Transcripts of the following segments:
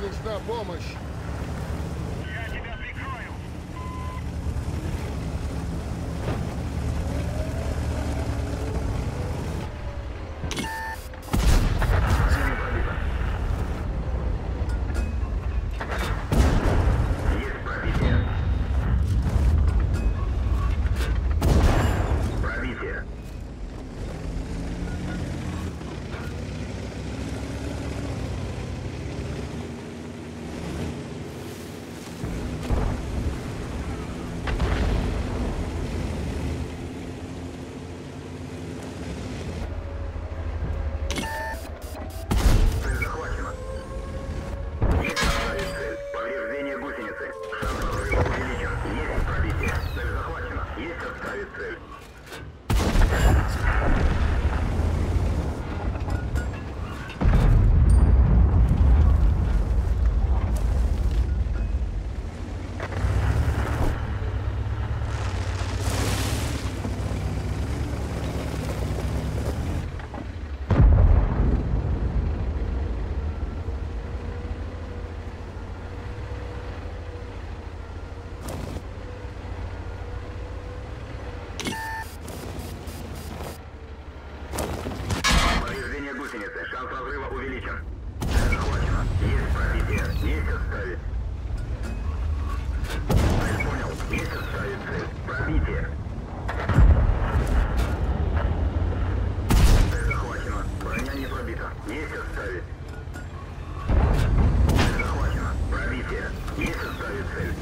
нужна помощь. Я тебя прикрою. Шанс разрыва увеличен. Захвачено. Есть пробитие. Есть отставить. Цель понял. Есть отставить цель. Пробитие. Цель захвачена. Броня не пробита. Есть отставить. Цель захвачена. Пробитие. Есть отставить цель.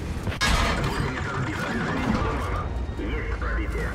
Гусеница сбита. Движение невозможно. Есть пробитие.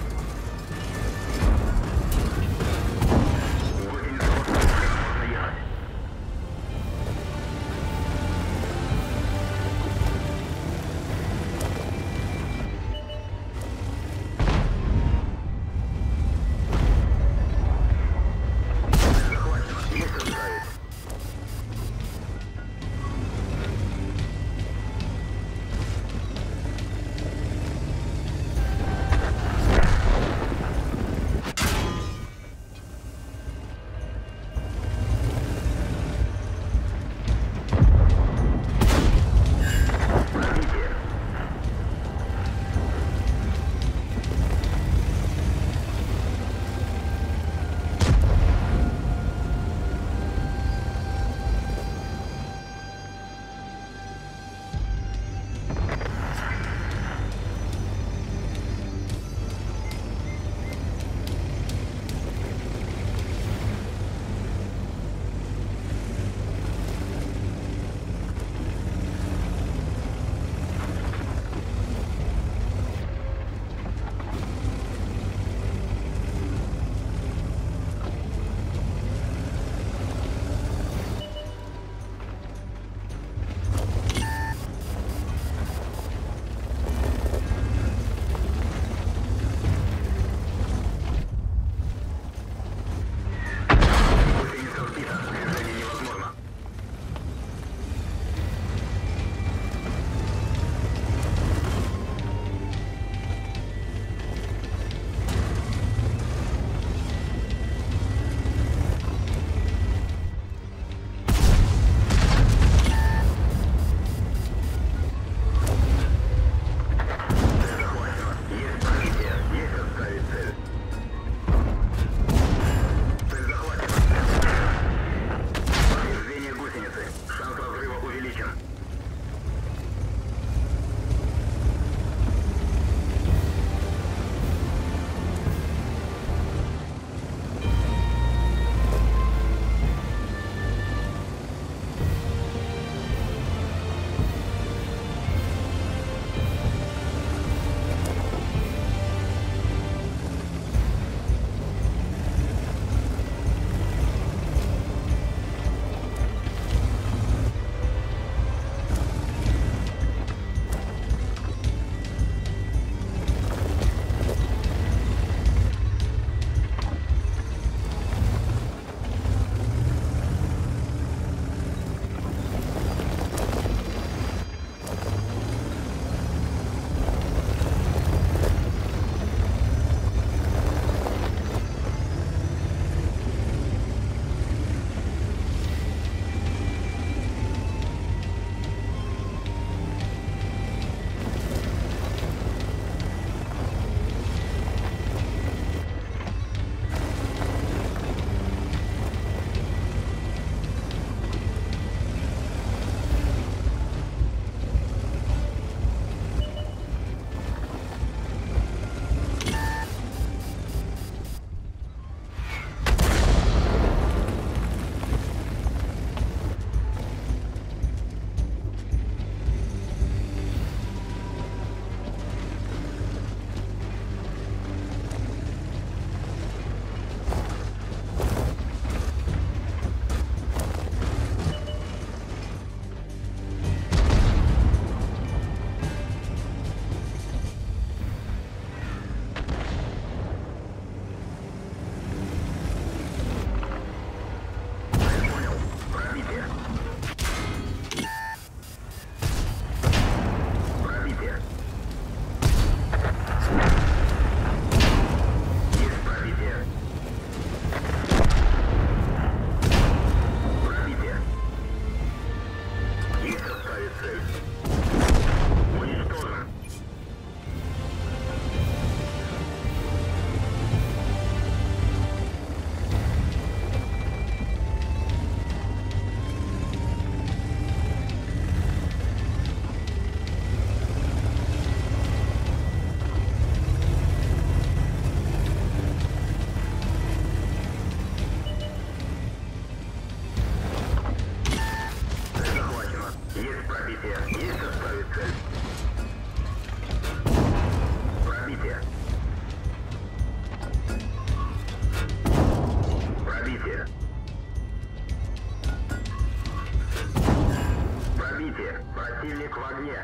Пробитие. Противник в огне.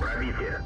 Пробитие.